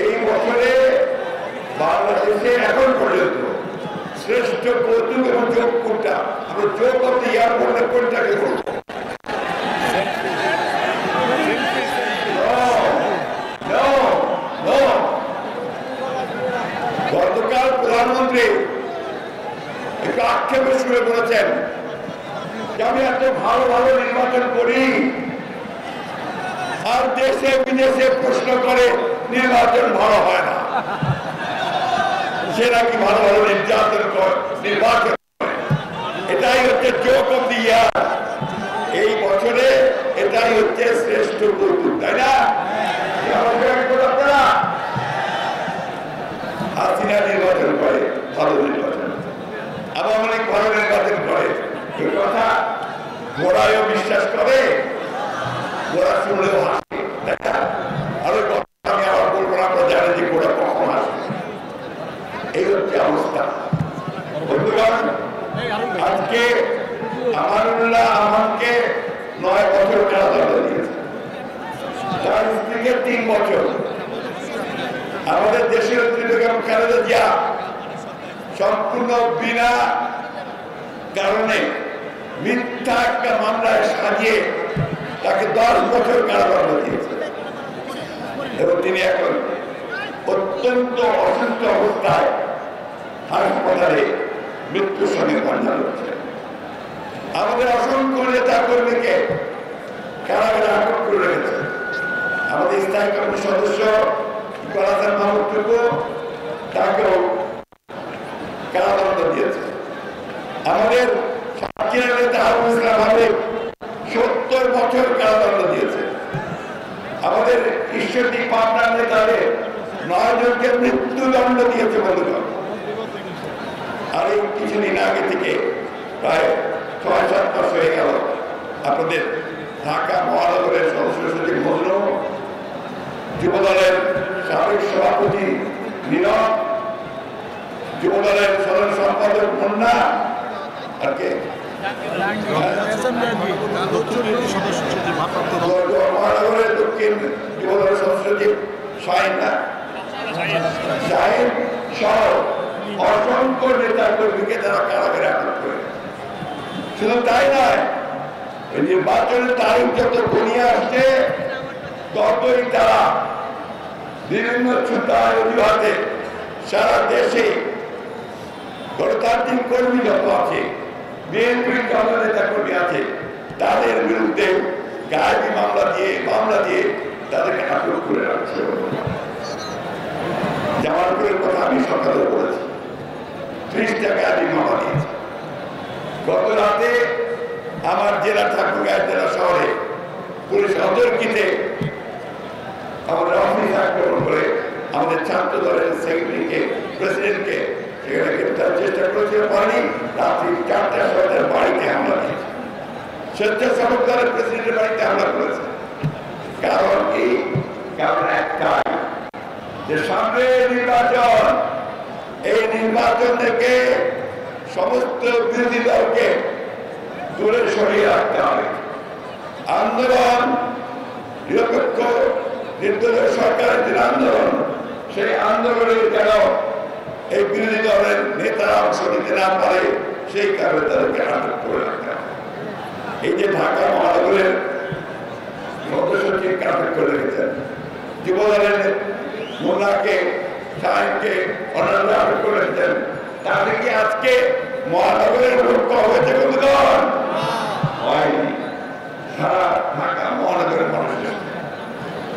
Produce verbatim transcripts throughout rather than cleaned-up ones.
এই বছরে বাংলাদেশে এখন পর্যন্ত শ্রেষ্ঠ কৌতুক এবং যোগ কোনটা, আমরা যোগ করতে ইয়ার কোনটা কোনটাকে বলবো গতকাল প্রধানমন্ত্রী একটু আক্ষেপের সুরে বলেছেন যে আমি এত ভালো ভালো নির্বাচন করি আর দেশে বিদেশে প্রশ্ন করে নির্বাচন ভালো হয় না, সে নাকি ভালো ভালো নির্যাতন নির্বাচন করে। এটাই হচ্ছে জোক অব দি ইয়ার এই বছরে, এটাই হচ্ছে শ্রেষ্ঠ কৌতুক, তাই না? হাসিনা নির্বাচন করে ভালো নির্বাচন, আবার অনেক ভালো নির্বাচন করে, এই কথা গোড়ায়ও বিশ্বাস করে, গোড়া শুনলেও হাসে, তাই না? আরো আমি আবার বলবো না, আমরা জানি যে গোড়া কখন হাসে। এই হচ্ছে অবস্থা। বন্ধুগণ, আজকে আমানুল্লাহ আমাকে নয় বছর কারাদণ্ড দিয়েছে, তার স্ত্রীকে তিন বছর। আমাদের দেশের বেগম খালেদা জিয়া সম্পূর্ণ বিনা কারণে মিথ্যা একটা মামলায় সাজিয়ে তাকে দশ বছর কারাদণ্ড দিয়েছে এবং তিনি এখন অত্যন্ত অসুস্থ অবস্থায় হাসপাতালে মৃত্যুর সঙ্গে পাঞ্জা লড়ছেন। আমাদের অসংখ্য নেতা কর্মীকে কারাগারে আটক করে রেখেছে। আমাদের স্থায়ী কমিটির সদস্য আমাদের সত্তর বছর কারাদণ্ড দিয়েছে। আমাদের ঈশ্বরদী পাবনার নেতাদের নয় জনকে মৃত্যুদণ্ড দিয়েছে। বন্ধুগণ, আর এই কিছুদিন আগে থেকে প্রায় ছয় সাত মাস হয়ে গেল আপনাদের ঢাকা মহানগরের সদস্য সচিব মজনু, যুবদলের সাবেক সভাপতি নীরব, যুবদলের সাধারণ সম্পাদক মুন্না, মহানগরের দক্ষিণ যুবদলের সদস্য সচিব শাহিনা শাহিন সহ অসংখ্য নেতা কর্মীকে তারা কারাগারে আটক করে। শুধু তাই নয়, নির্বাচনের তারিখ যত ঘনিয়ে আসছে ততই তারা বিভিন্ন ছুতার অজুহাতে সারা দেশে গণতান্ত্রিক কর্মী যত আছে, বিএনপির যত নেতা কর্মী আছে, তাদের বিরুদ্ধে গায়েবী মামলা দিয়ে মামলা দিয়ে তাদেরকে আটক করে রাখছে। জামালপুরের কথা আমি সকালে বলেছি, ত্রিশটা গায়েবী মামলা দিয়েছে। গত রাতে আমার জেলা ঠাকুরগাঁও জেলা শহরে পুলিশ অতর্কিতে আমাদের অফিস আক্রমণ করে আমাদের ছাত্র দলের সেক্রেটারিকে প্রেসিডেন্টকে সেখানে গ্রেপ্তার চেষ্টা করেছিল। পারি রাত্রি চারটার সময় তার বাড়িতে হামলা দিয়েছে, স্বেচ্ছাসেবক দলের প্রেসিডেন্টের বাড়িতে হামলা করেছে। কারণ কি? কারণ একটাই, যে সামনে নির্বাচন, এই নির্বাচন থেকে সমস্ত বিরোধী দলকে দূরে সরিয়ে রাখতে হবে। আন্দোলন নিরপেক্ষ নির্দলীয় সরকারের যে আন্দোলন, সেই আন্দোলনের যেন এই বিরোধী দলের নেতারা অংশ নিতে না পারে, সেই কারণে তাদেরকে আটক করে রাখা। এই যে ঢাকা মহানগরের সদস্যকে আটক করে রেখেছেন, যুবদলের মোল্লাকে সাহেবকে অন্যান্য আটক করে রেখেছেন, তাহলে কি আজকে মহানগরের লক্ষ্য হয়েছে? বন্ধুগণ, হয়নি। সারা ঢাকা মহানগরের মানুষের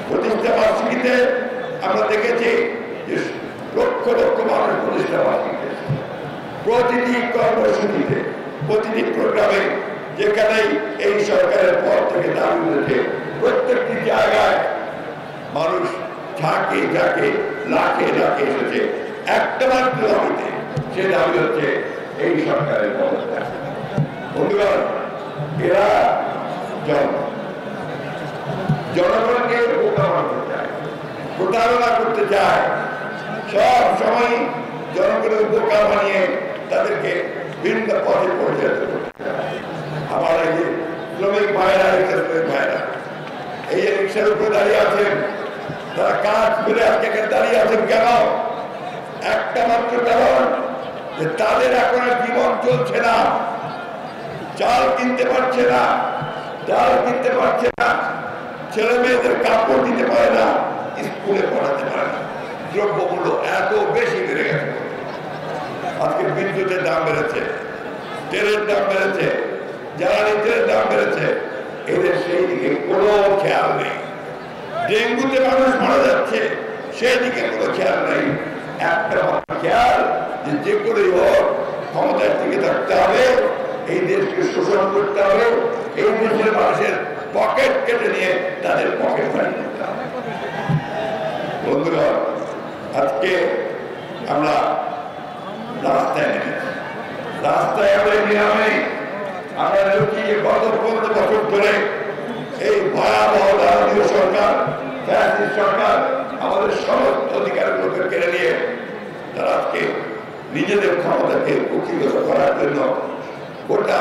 প্রতিষ্ঠা বার্ষিকীতে আমরা দেখেছি যে লক্ষ লক্ষ মানুষ প্রতিষ্ঠা বার্ষিকীতে প্রতিটি কর্মসূচিতে প্রতিটি প্রোগ্রামে যেখানেই এই সরকারের পর থেকে দাবি উঠেছে, প্রত্যেকটি জায়গায় মানুষ ঝাঁকে ঝাঁকে লাখে লাখে এসেছে একটা মাত্র দাবিতে, সে দাবি হচ্ছে এই সরকারের পদত্যাগ। বন্ধুগণ, এরা জনগণকে প্রতারণা করতে চায়, প্রতারণা করতে চায়, সব সময় জনগণের উপকার বানিয়ে তাদেরকে বিভিন্ন পথে পরিচালিত করতে চায়। আমার এই যে শ্রমিক ভাইরা, রিক্সা শ্রমিক ভাইরা এই যে রিক্সার উপরে দাঁড়িয়ে আছেন, কাজ করে আজকে দাঁড়িয়ে আছেন কেন? একটা মাত্র কারণ যে তাদের এখন জীবন চলছে না, চাল কিনতে পারছে না, ডাল কিনতে পারছে না, ছেলে মেয়েদের কাপড় দিতে পারে না, স্কুলে পড়াতে পারে না। দ্রব্যমূল্য এত বেশি বেড়ে গেছে, আজকে বিদ্যুতের দাম বেড়েছে, তেলের দাম বেড়েছে, জ্বালানি তেলের দাম বেড়েছে, এদের সেই দিকে কোনো খেয়াল নেই। ডেঙ্গুতে মানুষ মারা যাচ্ছে, সেই দিকে কোনো খেয়াল নেই। একটা খেয়াল যে যে করেই হোক ক্ষমতার দিকে থাকতে হবে, এই দেশকে শোষণ করতে হবে, এই দেশের মানুষের পকেট কেটে নিয়ে তাদের পকেট ফাঁড়ি করতে হবে। বন্ধুরা, আজকে আমরা রাস্তায় নেমেছি, রাস্তায় আমরা নিয়ে আমরা লক্ষ্মী যে গত পনেরো বছর ধরে এই ভয়াবহ ভারতীয় সরকার সরকার আমাদের সমস্ত অধিকারগুলোকে কেড়ে নিয়ে তারা আজকে নিজেদের ক্ষমতাকে কুক্ষিগত করার জন্য গোটা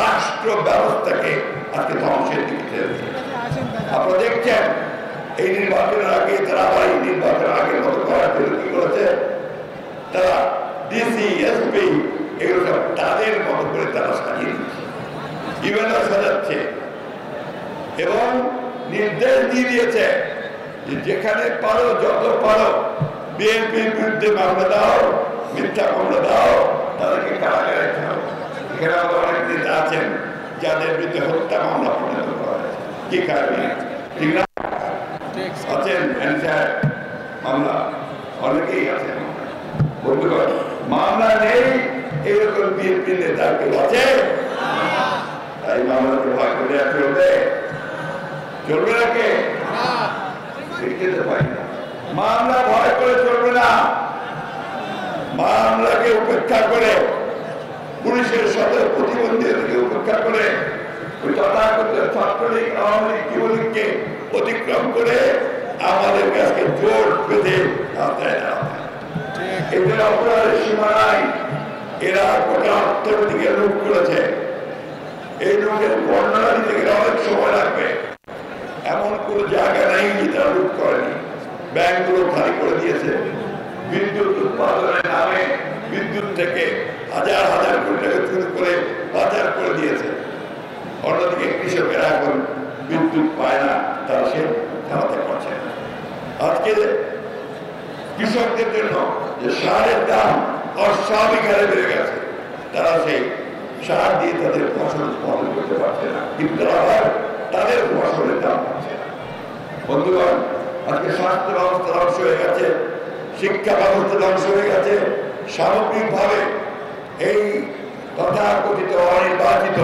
রাষ্ট্র ব্যবস্থাকে আজকে ধ্বংসের দিকে। আপনারা দেখছেন এই নির্বাচনের আগে তারা আবার এই নির্বাচনের আগের মতো করার জন্য কি করেছে, তারা ডিসি এসপি এগুলো সব তাদের মতো করে তারা সাজিয়ে দিচ্ছে, ইভেন্টও সাজাচ্ছে এবং নির্দেশ দিয়ে দিয়েছে যে যেখানে পারো যত পারো বিএনপির বিরুদ্ধে মামলা দাও, মিথ্যা মামলা দাও, তাদেরকে কারাগারে দাও। এখানে আবার অনেক নেতা আছেন যাদের বিরুদ্ধে হত্যা মামলা পরিণত করা হয়, কি কারণে ঠিক না আছেন মামলা, অনেকেই আছেন। বন্ধুগণ, মামলা নেই এরকম বিএনপি নেতা কেউ আছে? তাই মামলাকে ভয় করে চলবে চলবে না, কে মামলা ভয় করে চলবে না। মামলাকে উপেক্ষা করে, পুলিশের সাথে প্রতিবন্ধীকে উপেক্ষা করে, ছাত্রলীগ আওয়ামী লীগ যুবলীগকে অতিক্রম করে আমাদের কাছে জোর বেঁধে আদায় না, এদের অপরাধের সীমা নাই। এরা গোটা অর্থনীতিকে লুট করেছে, এই লোকের বর্ণনা দিতে গেলে অনেক সময় লাগবে। এমন কোন জায়গা নেই যে তারা লুট করেনি। ব্যাংকগুলো খালি করে দিয়েছে, বিদ্যুৎ উৎপাদনের নামে বিদ্যুৎ থেকে হাজার হাজার কোটি টাকা চুরি করে পাচার করে দিয়েছে। অন্যদিকে কৃষকেরা এখন বিদ্যুৎ পায় না, তারা সে চালাতে পারছে না। আজকে কৃষকদের জন্য যে সারের দাম অস্বাভাবিক হারে বেড়ে গেছে, তারা সেই সার দিয়ে তাদের ফসল উৎপাদন করতে পারছে না, কিন্তু আবার তাদের ফসলের দাম পাচ্ছে না। বন্ধুগণ, আজকে স্বাস্থ্য ব্যবস্থা ধ্বংস হয়ে গেছে, শিক্ষা ব্যবস্থা ধ্বংস হয়ে গেছে। সামগ্রিকভাবে এই তথাকথিত অনির্বাচিত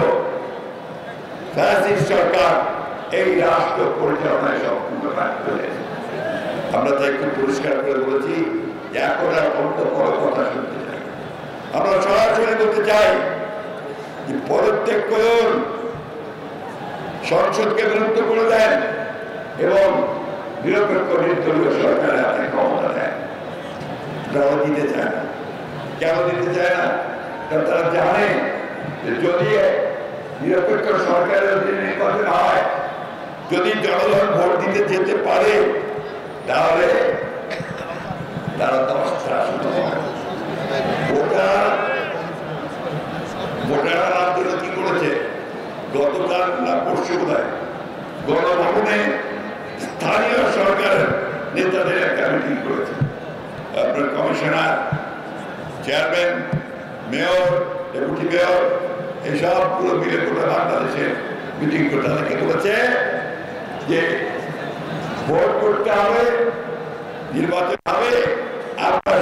ফ্যাসিস্ট সরকার এই রাষ্ট্র পরিচালনায় সম্পূর্ণ কাজ করেছে। আমরা তাই খুব পরিষ্কার করে বলেছি যে এখন আর অন্ত বড় কথা শুনতে চাই, আমরা সরাসরি বলতে চাই যে পদত্যাগ করুন, সংসদকে বিলুপ্ত করে দেন এবং নিরপেক্ষ নির্দলীয় সরকারের হাতে ক্ষমতা দেন। তারা দিতে চায় না। কেন দিতে চায় না? কারণ তারা জানে যে যদি নিরপেক্ষ সরকারের নির্বাচন হয়, যদি জনগণ ভোট দিতে যেতে পারে, তাহলে তারা দশটা আসন হয়। ভোটার ভোটাররা রাজ্যে কি করেছে? গতকাল না পরশু কোথায় গণভবনে স্থানীয় সরকারের নেতাদের একটা মিটিং করেছে। আপনার commissioner, chairman, mayor, deputy mayor এসব পুরো মিলে গোটা বাংলাদেশে মিটিং করে তাদেরকে বলেছে যে ভোট করতে হবে, নির্বাচন হবে, আপনার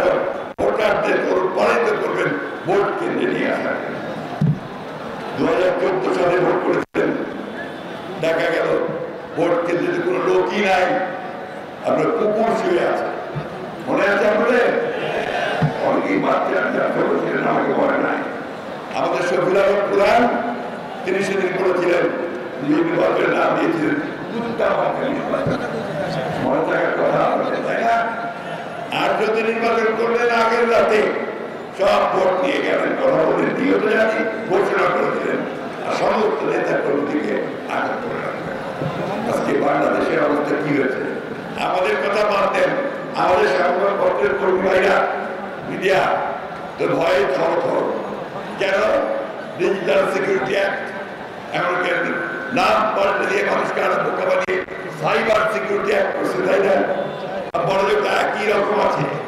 ভোটারদের অনুপ্রাণিত করবেন ভোট কেন্দ্রে নিয়ে আসা। দু হাজার চোদ্দ সালে ভোট করেছিলেন, দেখা গেল ভোট কেন্দ্রে কোনো লোকই নাই, আপনার কুকুর শুয়ে আছে। মনে আছে আপনাদের? অনেকেই বাচ্চারা করেছিলেন, আমাকে মনে নাই। আমাদের শফিলাল প্রধান তিনি সেদিন করেছিলেন, নির্বাচনের নাম দিয়েছিলেন মনে থাকার কথা, তাই না? আর যদি নির্বাচন করলেন আগের রাতে সব ভোট নিয়ে গেলেন, কথা বলে দিয়ে জানি ঘোষণা করেছিলেন, আর সমস্ত নেতা কর্মীকে আঘাত করে রাখলেন। আজকে বাংলাদেশের অবস্থা কি হয়েছে? আমাদের কথা বাদ দেন, আমাদের সংবাদপত্রের কর্মীরা মিডিয়া তো ভয়ে থর থর। কেন? ডিজিটাল সিকিউরিটি অ্যাক্ট আমেরিকান নাম পাল্টে দিয়ে মানুষকে আরো বোকা বানিয়ে সাইবার সিকিউরিটি অ্যাক্ট করছে, তাই না? বড় লোক একই রকম আছে।